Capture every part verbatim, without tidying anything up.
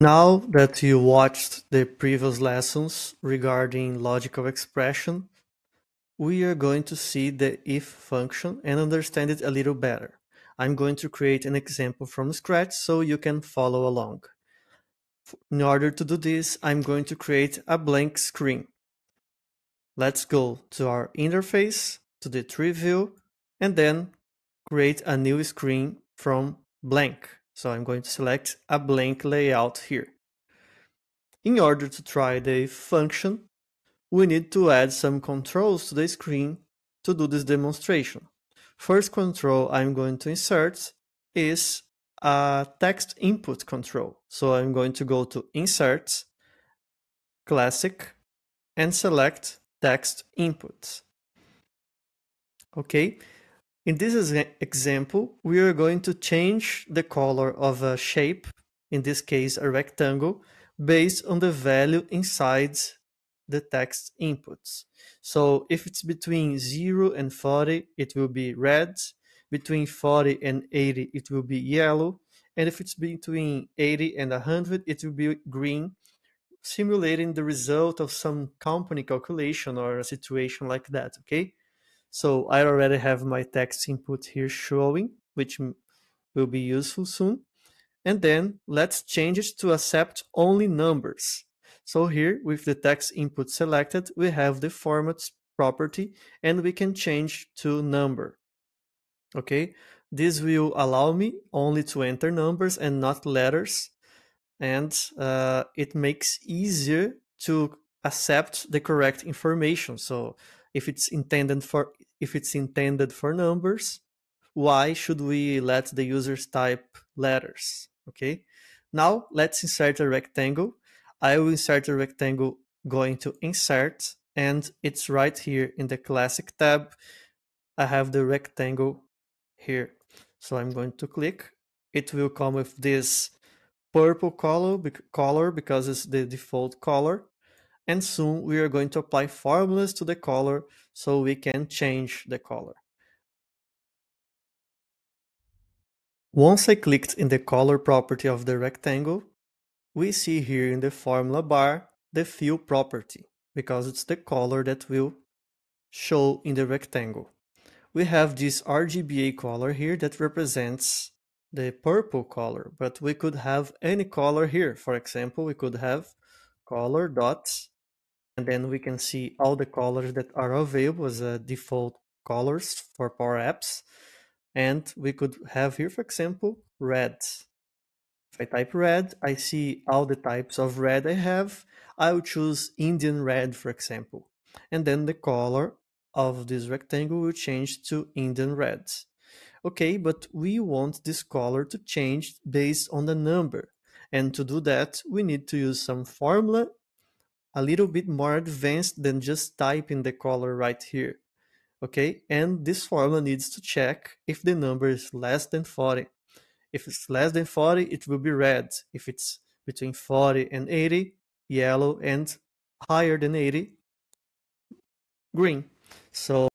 Now that you watched the previous lessons regarding logical expression, we are going to see the if function and understand it a little better. I'm going to create an example from scratch so you can follow along. In order to do this, I'm going to create a blank screen. Let's go to our interface, to the tree view, and then create a new screen from blank. So I'm going to select a blank layout here. In order to try the function, we need to add some controls to the screen to do this demonstration. First control I'm going to insert is a text input control. So I'm going to go to Insert, Classic, and select Text Input. Okay. In this example, we are going to change the color of a shape, in this case a rectangle, based on the value inside the text inputs. So if it's between zero and forty, it will be red, between forty and eighty, it will be yellow, and if it's between eighty and one hundred, it will be green, simulating the result of some company calculation or a situation like that, okay? So I already have my text input here showing, which will be useful soon. And then let's change it to accept only numbers. So here with the text input selected, we have the formats property and we can change to number. Okay, this will allow me only to enter numbers and not letters. And uh, it makes easier to accept the correct information. So if it's intended for If it's intended for numbers, why should we let the users type letters? Okay, now let's insert a rectangle. I will insert a rectangle going to Insert, and it's right here in the Classic tab. I have the rectangle here. So I'm going to click. It will come with this purple color, color because it's the default color. And soon we are going to apply formulas to the color so we can change the color. Once I clicked in the color property of the rectangle, we see here in the formula bar the fill property, because it's the color that will show in the rectangle. We have this R G B A color here that represents the purple color, but we could have any color here. For example, we could have color dots, and then we can see all the colors that are available as uh, default colors for Power Apps. And we could have here, for example, red. If I type red, I see all the types of red I have. I will choose Indian red, for example. And then the color of this rectangle will change to Indian red. Okay, but we want this color to change based on the number. And to do that, we need to use some formula a little bit more advanced than just typing the color right here, okay? And this formula needs to check if the number is less than forty. If it's less than forty, it will be red. If it's between forty and eighty, yellow, and higher than eighty, green. So,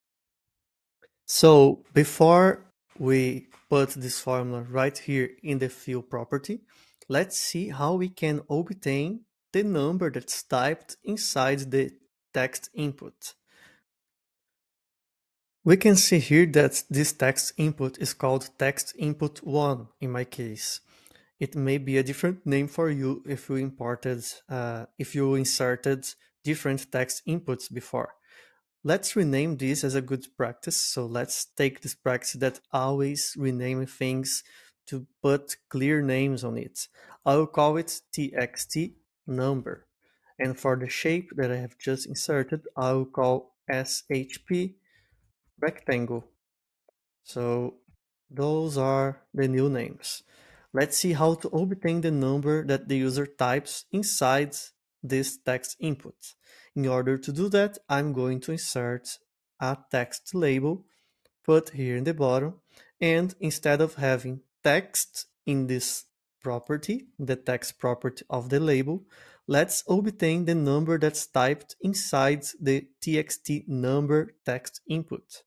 so before we put this formula right here in the fill property, let's see how we can obtain the number that's typed inside the text input. We can see here that this text input is called text input one in my case. It may be a different name for you if you imported, uh, if you inserted different text inputs before. Let's rename this as a good practice. So let's take this practice that always rename things to put clear names on it. I will call it txt number. And for the shape that I have just inserted, I will call shp rectangle. So those are the new names. Let's see how to obtain the number that the user types inside this text input. In order to do that, I'm going to insert a text label, put here in the bottom, and instead of having text in this property, the text property of the label, let's obtain the number that's typed inside the txt number text input.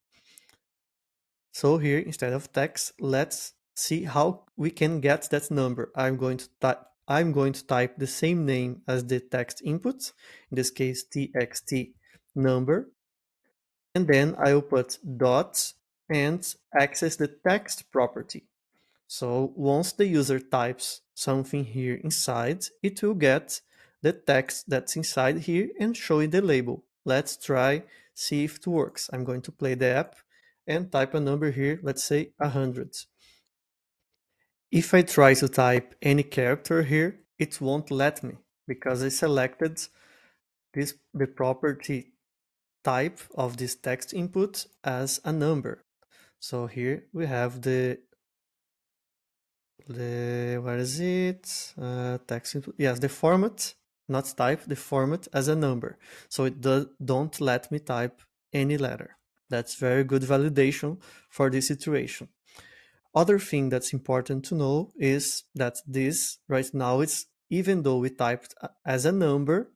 So here, instead of text, let's see how we can get that number. I'm going to I'm going to type the same name as the text input, in this case txt number, and then I will put dots and access the text property. So once the user types something here inside, it will get the text that's inside here and showing the label. Let's try, see if it works. I'm going to play the app and type a number here, let's say one hundred. If I try to type any character here, it won't let me because I selected this, the property type of this text input as a number. So here we have the, the where is it? Uh, text input. Yes, the format, not type, the format as a number. So it do, don't let me type any letter. That's very good validation for this situation. Other thing that's important to know is that this right now, it's even though we typed as a number,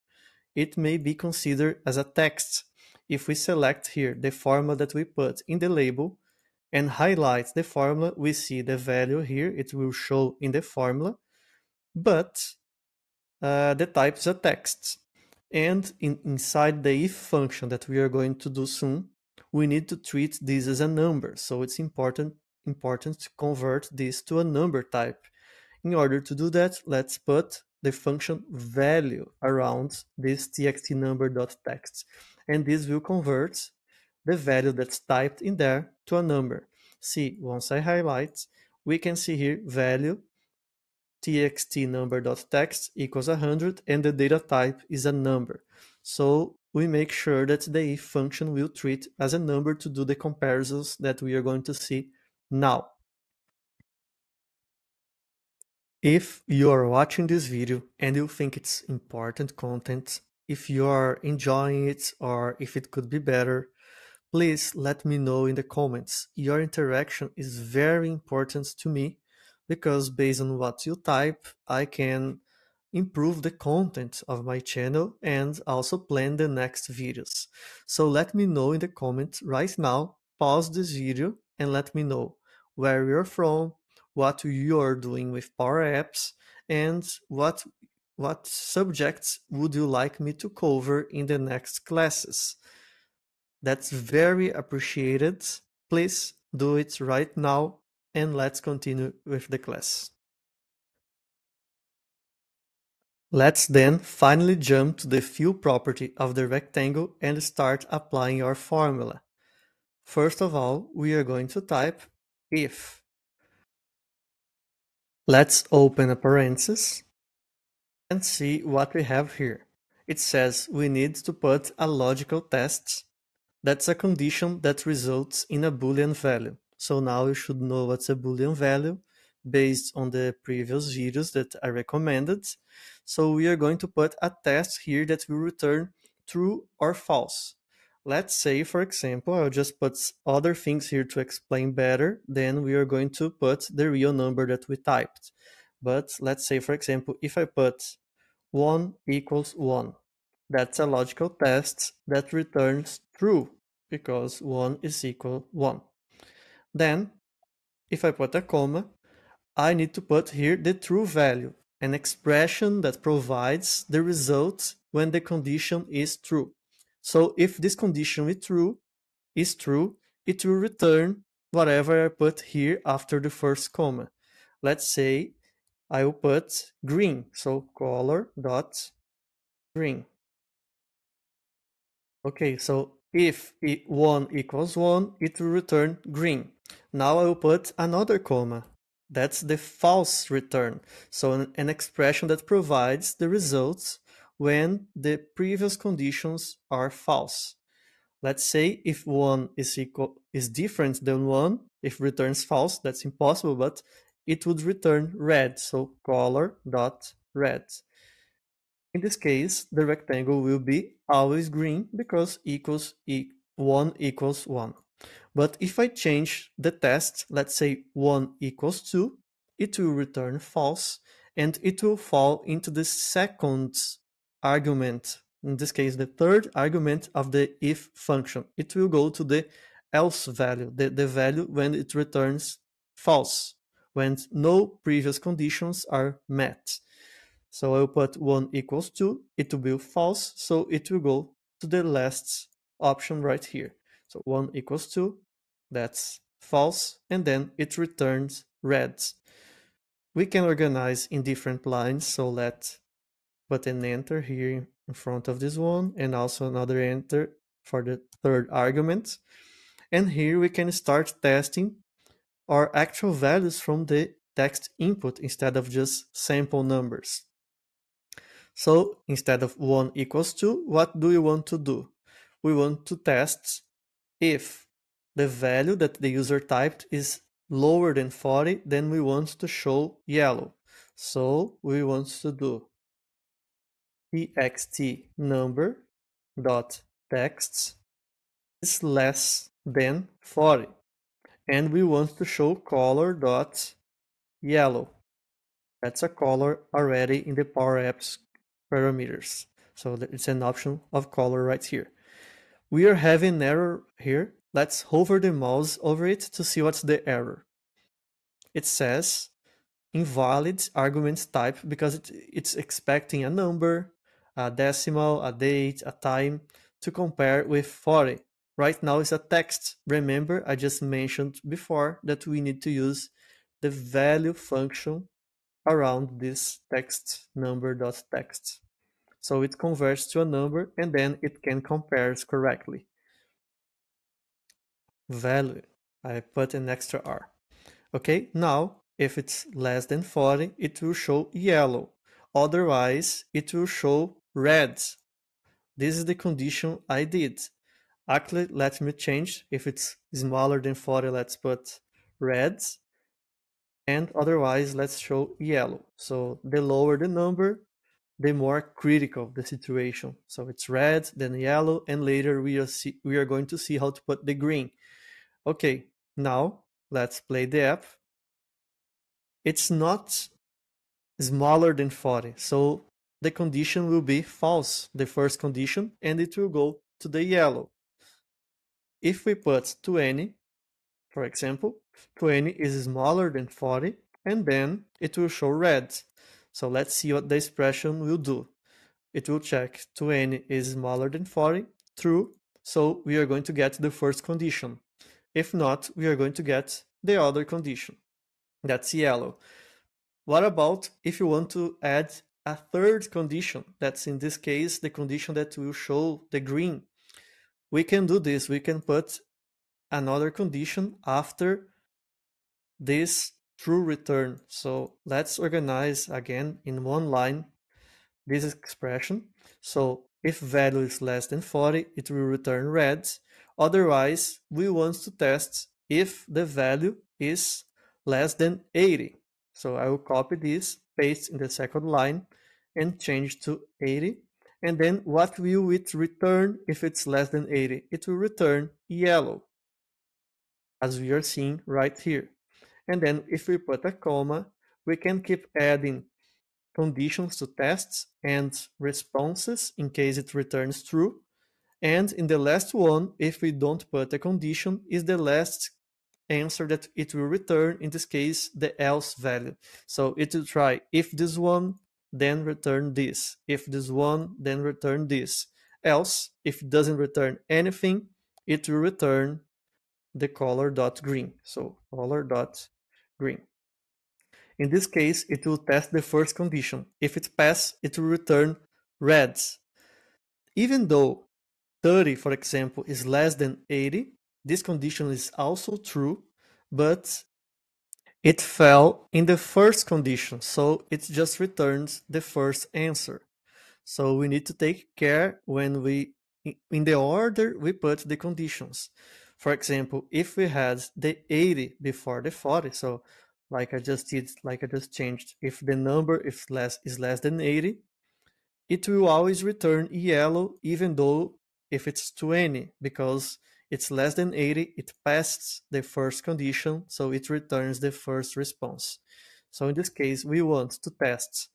it may be considered as a text. If we select here the formula that we put in the label and highlight the formula, we see the value here, it will show in the formula, but uh, the type is a text. And in, inside the if function that we are going to do soon, we need to treat this as a number. So it's important important to convert this to a number type. In order to do that, let's put the function value around this txt number.text, and this will convert the value that's typed in there to a number. See, once I highlight, we can see here value txt number.text equals one hundred and the data type is a number. So we make sure that the if function will treat as a number to do the comparisons that we are going to see now. If you are watching this video and you think it's important content, if you are enjoying it or if it could be better, please let me know in the comments. Your interaction is very important to me because based on what you type, I can improve the content of my channel and also plan the next videos. So let me know in the comments right now, pause this video and let me know where you're from, what you're doing with Power Apps, and what, what subjects would you like me to cover in the next classes. That's very appreciated. Please do it right now, and let's continue with the class. Let's then finally jump to the fill property of the rectangle and start applying our formula. First of all, we are going to type if. Let's open a parenthesis and see what we have here. It says we need to put a logical test. That's a condition that results in a Boolean value. So now you should know what's a Boolean value based on the previous videos that I recommended. So we are going to put a test here that will return true or false. Let's say, for example, I'll just put other things here to explain better. Then we are going to put the real number that we typed. But let's say, for example, if I put one equals one, that's a logical test that returns true because one is equal one. Then if I put a comma, I need to put here the true value, an expression that provides the result when the condition is true. So if this condition is true, is true, it will return whatever I put here after the first comma. Let's say I will put green, so color dot green. Okay, so if one equals one, it will return green. Now I will put another comma. That's the false return. So an, an expression that provides the results when the previous conditions are false. Let's say if one is equal is different than one, if returns false, that's impossible, but it would return red, so color dot red. In this case, the rectangle will be always green because equals e one equals one. But if I change the test, let's say one equals two, it will return false and it will fall into the second argument, in this case the third argument of the if function. It will go to the else value, the, the value when it returns false, when no previous conditions are met. So I will put one equals two, it will be false, so it will go to the last option right here. So one equals two, that's false, and then it returns red. We can organize in different lines, so let's put an enter here in front of this one, and also another enter for the third argument. And here we can start testing our actual values from the text input instead of just sample numbers. So instead of one equals two, what do we want to do? We want to test if the value that the user typed is lower than forty, then we want to show yellow. So we want to do txt_number dot text is less than forty, and we want to show color dot yellow. That's a color already in the Power Apps parameters, so it's an option of color right here. We are having an error here. Let's hover the mouse over it to see what's the error. It says invalid argument type because it, it's expecting a number, a decimal, a date, a time to compare with forty. Right now it's a text. Remember, I just mentioned before that we need to use the value function around this text number dot text. So it converts to a number and then it can compare it correctly. Value, I put an extra R. Okay, now if it's less than forty, it will show yellow. Otherwise, it will show red. This is the condition I did. Actually, let me change. If it's smaller than forty, let's put red. And otherwise, let's show yellow. So the lower the number, the more critical the situation. So it's red, then yellow, and later we are, see, we are going to see how to put the green. Okay, now let's play the app. It's not smaller than forty, so the condition will be false, the first condition, and it will go to the yellow. If we put twenty, for example, twenty is smaller than forty, and then it will show red. So let's see what the expression will do. It will check twenty is smaller than forty, true, so we are going to get the first condition. If not, we are going to get the other condition. That's yellow. What about if you want to add a third condition? That's in this case the condition that will show the green. We can do this. We can put another condition after this true return. So let's organize again in one line this expression. So if value is less than forty, it will return red. Otherwise, we want to test if the value is less than eighty. So I will copy this, paste in the second line, and change to eighty. And then what will it return if it's less than eighty? It will return yellow, as we are seeing right here. And then if we put a comma, we can keep adding conditions to tests and responses in case it returns true. And in the last one, if we don't put a condition, is the last answer that it will return, in this case, the else value. So it will try if this one, then return this. If this one, then return this. Else, if it doesn't return anything, it will return the color dot green. So color dot green. In this case, it will test the first condition. If it passes, it will return red. Even though thirty, for example, is less than eighty, this condition is also true, but it fell in the first condition, so it just returns the first answer. So we need to take care when we, in the order we put the conditions. For example, if we had the eighty before the forty, so like I just did, like I just changed, if the number if less is less than eighty, it will always return yellow, even though if it's twenty, because it's less than eighty, it passes the first condition, so it returns the first response. So in this case, we want to test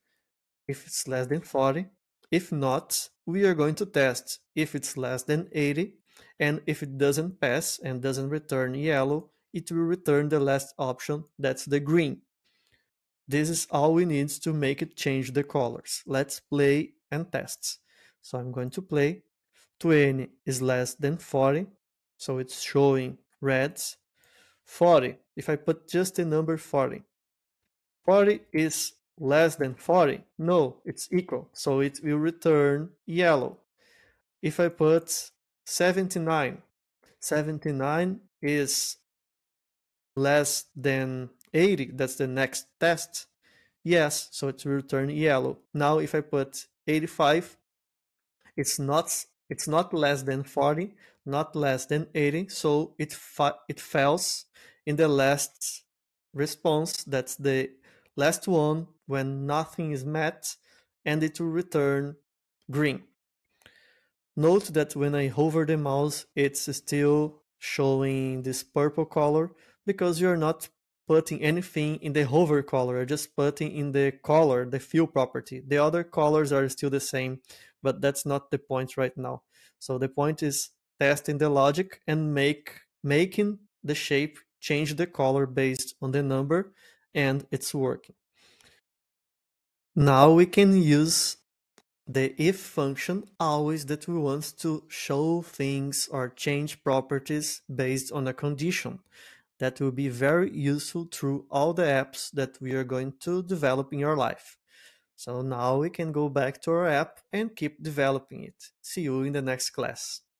if it's less than forty. If not, we are going to test if it's less than eighty. And if it doesn't pass and doesn't return yellow, it will return the last option, that's the green. This is all we need to make it change the colors. Let's play and test. So I'm going to play. twenty is less than forty, so it's showing reds. forty, if I put just the number forty. forty is less than forty. No, it's equal, so it will return yellow. If I put seventy-nine, seventy-nine is less than eighty, that's the next test. Yes, so it will return yellow. Now if I put eighty-five, it's not it's not less than forty, not less than eighty, so it fa it fails in the last response. That's the last one when nothing is met, and it will return green. Note that when I hover the mouse, it's still showing this purple color because you're not putting anything in the hover color, you're just putting in the color, the fill property. The other colors are still the same, but that's not the point right now. So the point is testing the logic and make making the shape change the color based on the number, and it's working. Now we can use the if function always that we want to show things or change properties based on a condition. That will be very useful through all the apps that we are going to develop in your life. So now we can go back to our app and keep developing it. See you in the next class.